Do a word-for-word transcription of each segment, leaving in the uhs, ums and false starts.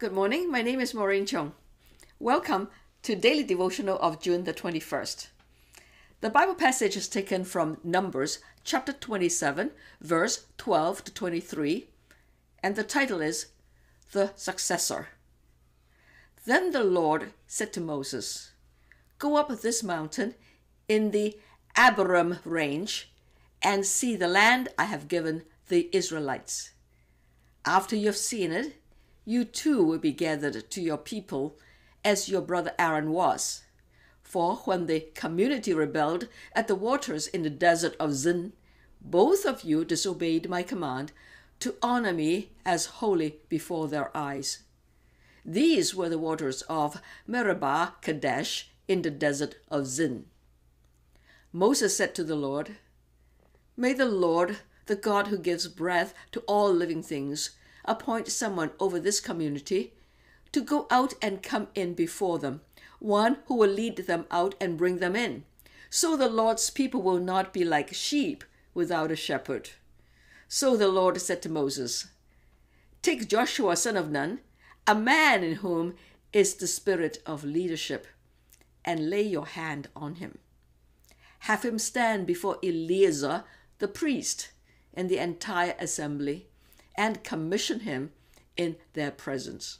Good morning, my name is Maureen Chung. Welcome to Daily Devotional of June the twenty-first. The Bible passage is taken from Numbers chapter twenty-seven, verse twelve to twenty-three, and the title is The Successor. Then the Lord said to Moses, "Go up this mountain in the Abarim range and see the land I have given the Israelites. After you have seen it, you too will be gathered to your people, as your brother Aaron was. For when the community rebelled at the waters in the desert of Zin, both of you disobeyed my command to honor me as holy before their eyes. These were the waters of Meribah Kadesh in the desert of Zin." Moses said to the Lord, "May the Lord, the God who gives breath to all living things, appoint someone over this community to go out and come in before them, one who will lead them out and bring them in, so the Lord's people will not be like sheep without a shepherd." So the Lord said to Moses, "Take Joshua, son of Nun, a man in whom is the spirit of leadership, and lay your hand on him. Have him stand before Eleazar, the priest, and the entire assembly, and commission him in their presence.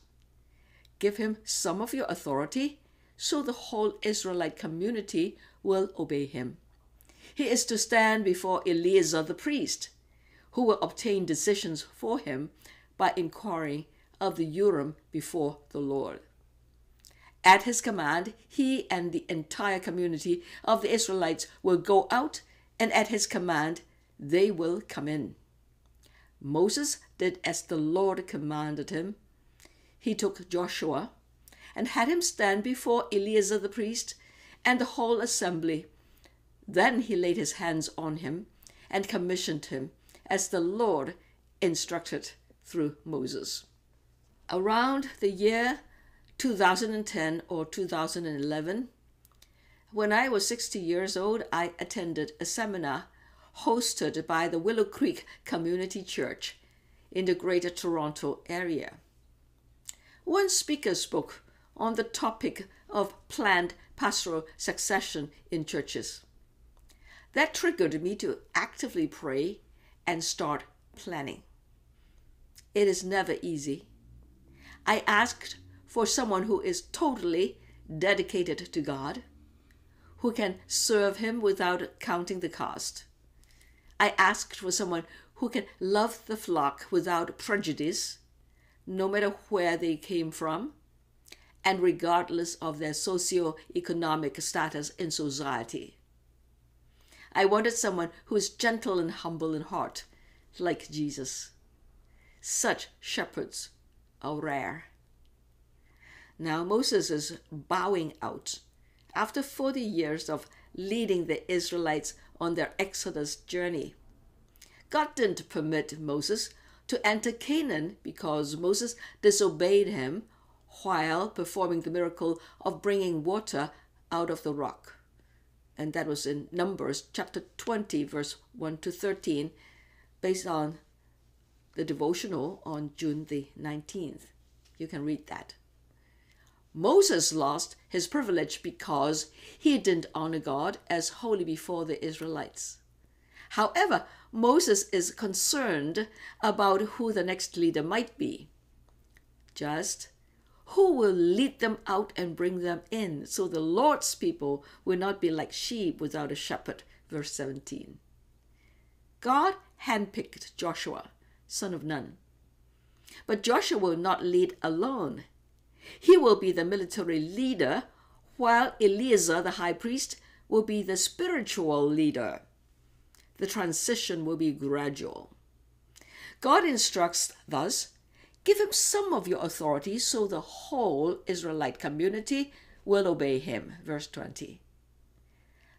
Give him some of your authority, so the whole Israelite community will obey him. He is to stand before Eleazar the priest, who will obtain decisions for him by inquiring of the Urim before the Lord. At his command, he and the entire community of the Israelites will go out, and at his command, they will come in." Moses did as the Lord commanded him. He took Joshua and had him stand before Eleazar the priest and the whole assembly. Then he laid his hands on him and commissioned him, as the Lord instructed through Moses. Around the year two thousand ten or two thousand eleven, when I was sixty years old, I attended a seminar hosted by the Willow Creek Community Church in the Greater Toronto Area. One speaker spoke on the topic of planned pastoral succession in churches. That triggered me to actively pray and start planning. It is never easy. I asked for someone who is totally dedicated to God, who can serve Him without counting the cost. I asked for someone who can love the flock without prejudice, no matter where they came from, and regardless of their socio-economic status in society. I wanted someone who is gentle and humble in heart, like Jesus. Such shepherds are rare. Now Moses is bowing out after forty years of leading the Israelites on their Exodus journey. God didn't permit Moses to enter Canaan because Moses disobeyed him while performing the miracle of bringing water out of the rock. And that was in Numbers chapter twenty, verse one to thirteen, based on the devotional on June the nineteenth. You can read that. Moses lost his privilege because he didn't honor God as holy before the Israelites. However, Moses is concerned about who the next leader might be. Just who will lead them out and bring them in, so the Lord's people will not be like sheep without a shepherd. Verse seventeen. God handpicked Joshua, son of Nun. But Joshua will not lead alone. He will be the military leader, while Eleazar, the high priest, will be the spiritual leader. The transition will be gradual. God instructs thus, "Give him some of your authority, so the whole Israelite community will obey him." Verse twenty.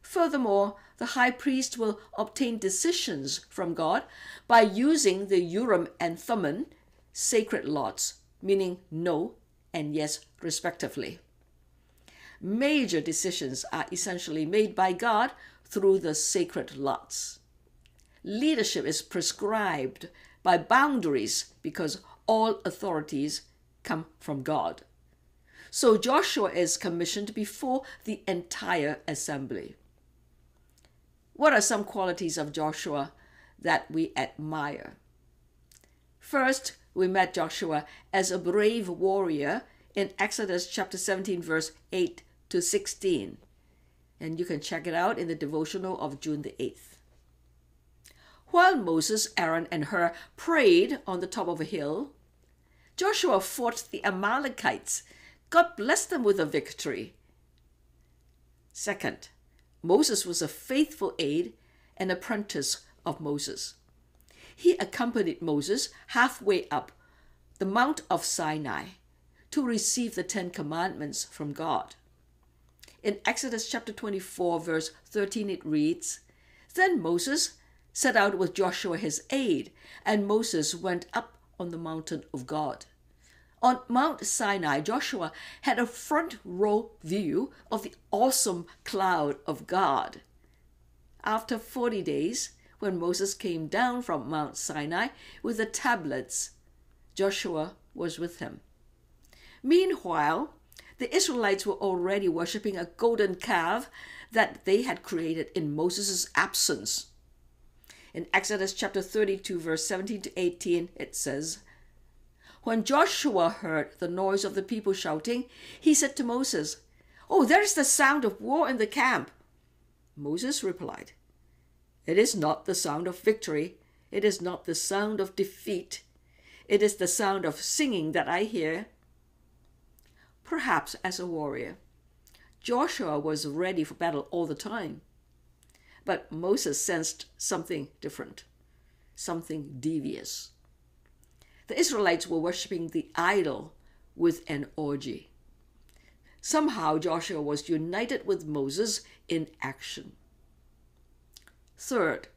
Furthermore, the high priest will obtain decisions from God by using the Urim and Thummim, sacred lots, meaning no and yes, respectively. Major decisions are essentially made by God through the sacred lots. Leadership is prescribed by boundaries because all authorities come from God. So Joshua is commissioned before the entire assembly. What are some qualities of Joshua that we admire? First, we met Joshua as a brave warrior in Exodus chapter seventeen, verse eight to sixteen. And you can check it out in the devotional of June the eighth. While Moses, Aaron, and Hur prayed on the top of a hill, Joshua fought the Amalekites. God blessed them with a victory. Second, Moses was a faithful aide and apprentice of Moses. He accompanied Moses halfway up the Mount of Sinai to receive the Ten Commandments from God. In Exodus chapter twenty-four, verse thirteen, it reads, "Then Moses set out with Joshua his aide, and Moses went up on the mountain of God." On Mount Sinai, Joshua had a front row view of the awesome cloud of God. After forty days, when Moses came down from Mount Sinai with the tablets, Joshua was with him. Meanwhile, the Israelites were already worshipping a golden calf that they had created in Moses' absence. In Exodus chapter thirty-two, verse seventeen to eighteen, it says, "When Joshua heard the noise of the people shouting, he said to Moses, 'Oh, there is the sound of war in the camp.' Moses replied, 'It is not the sound of victory. It is not the sound of defeat. It is the sound of singing that I hear.'" Perhaps as a warrior, Joshua was ready for battle all the time. But Moses sensed something different, something devious. The Israelites were worshipping the idol with an orgy. Somehow Joshua was united with Moses in action. Third,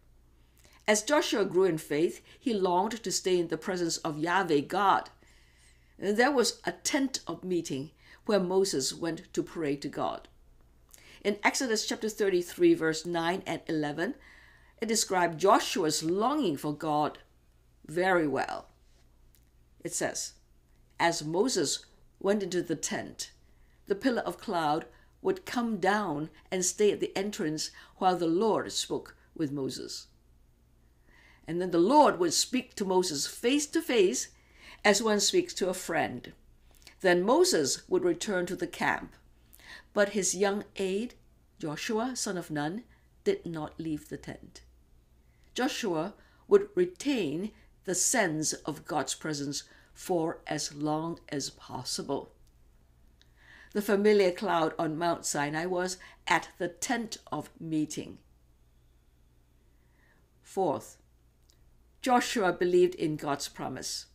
as Joshua grew in faith, he longed to stay in the presence of Yahweh God. There was a tent of meeting where Moses went to pray to God. In Exodus chapter thirty-three, verse nine and eleven, it described Joshua's longing for God very well. It says, "As Moses went into the tent, the pillar of cloud would come down and stay at the entrance while the Lord spoke with Moses. And then the Lord would speak to Moses face to face as one speaks to a friend. Then Moses would return to the camp. But his young aide, Joshua, son of Nun, did not leave the tent." Joshua would retain the sense of God's presence for as long as possible. The familiar cloud on Mount Sinai was at the tent of meeting. Fourth, Joshua believed in God's promise.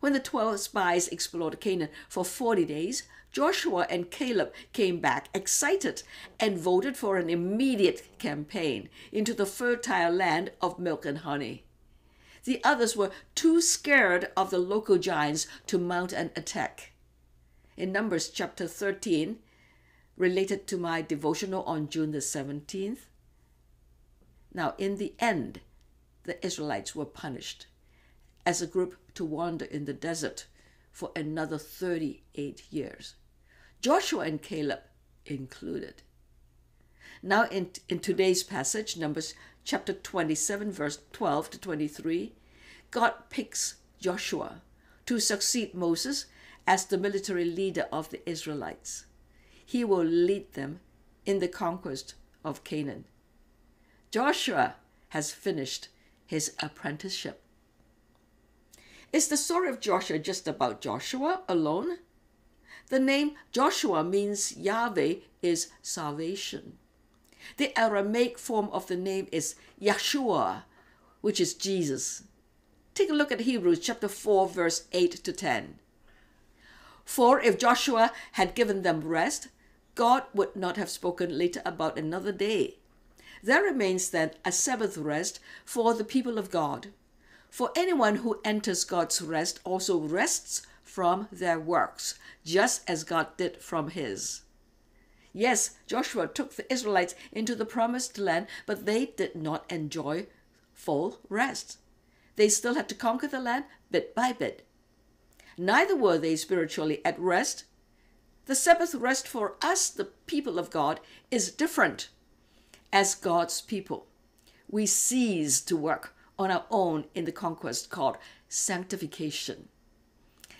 When the twelve spies explored Canaan for forty days, Joshua and Caleb came back excited and voted for an immediate campaign into the fertile land of milk and honey. The others were too scared of the local giants to mount an attack. In Numbers chapter thirteen, related to my devotional on June the seventeenth, now in the end, the Israelites were punished as a group to wander in the desert for another thirty-eight years, Joshua and Caleb included. Now in, in today's passage, Numbers chapter twenty-seven, verse twelve to twenty-three, God picks Joshua to succeed Moses as the military leader of the Israelites. He will lead them in the conquest of Canaan. Joshua has finished his apprenticeship. Is the story of Joshua just about Joshua alone? The name Joshua means Yahweh is salvation. The Aramaic form of the name is Yahshua, which is Jesus. Take a look at Hebrews chapter four, verse eight to ten. "For if Joshua had given them rest, God would not have spoken later about another day. There remains then a Sabbath rest for the people of God. For anyone who enters God's rest also rests from their works, just as God did from his." Yes, Joshua took the Israelites into the promised land, but they did not enjoy full rest. They still had to conquer the land bit by bit. neither were they spiritually at rest. The Sabbath rest for us, the people of God, is different. As God's people, we cease to work on our own in the conquest called sanctification.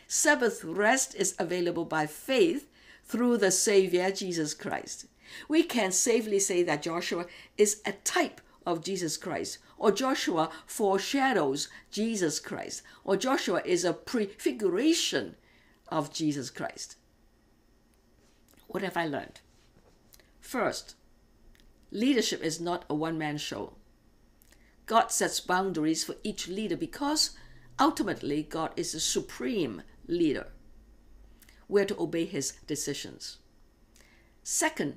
Sabbath rest is available by faith through the Savior, Jesus Christ. We can safely say that Joshua is a type of Jesus Christ, or Joshua foreshadows Jesus Christ, or Joshua is a prefiguration of Jesus Christ. What have I learned? First, leadership is not a one-man show. God sets boundaries for each leader because ultimately God is the supreme leader. We are to obey his decisions. Second,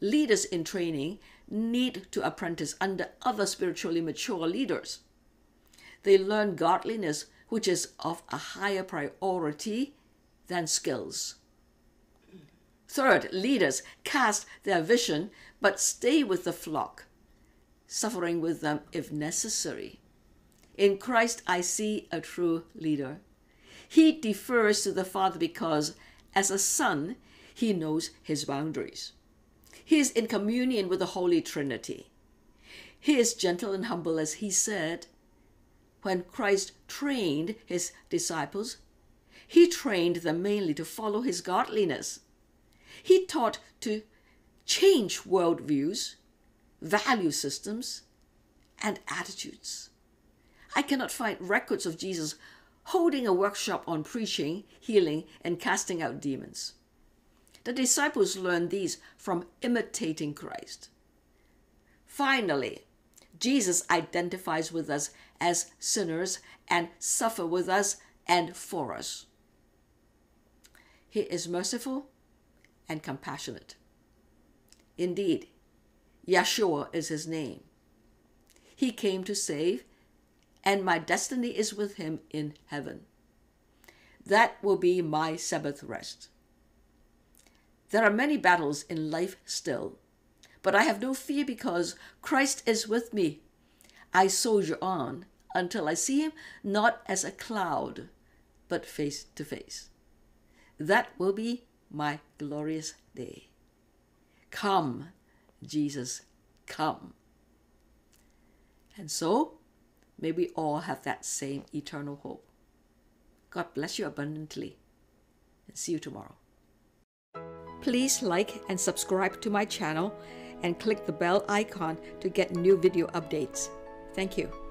leaders in training need to apprentice under other spiritually mature leaders. They learn godliness, which is of a higher priority than skills. Third, leaders cast their vision but stay with the flock, suffering with them if necessary. In Christ I see a true leader. He defers to the Father because, as a son, he knows his boundaries. He is in communion with the Holy Trinity. He is gentle and humble, as he said. When Christ trained his disciples, he trained them mainly to follow his godliness. He taught to change worldviews, value systems, and attitudes. I cannot find records of Jesus holding a workshop on preaching, healing, and casting out demons. The disciples learned these from imitating Christ. Finally, Jesus identifies with us as sinners and suffers with us and for us. He is merciful and compassionate. Indeed, Yeshua is his name. He came to save, and my destiny is with him in heaven. That will be my Sabbath rest. There are many battles in life still, but I have no fear because Christ is with me. I soldier on until I see him not as a cloud, but face to face. That will be my glorious day. Come, Jesus, come. And so, may we all have that same eternal hope. God bless you abundantly, and see you tomorrow. Please like and subscribe to my channel and click the bell icon to get new video updates. Thank you.